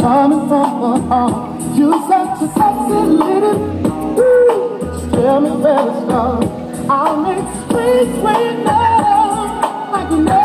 Coming from the heart, you such a sexy lady. Ooh, tell me where to start. I'll make space right now, like you know.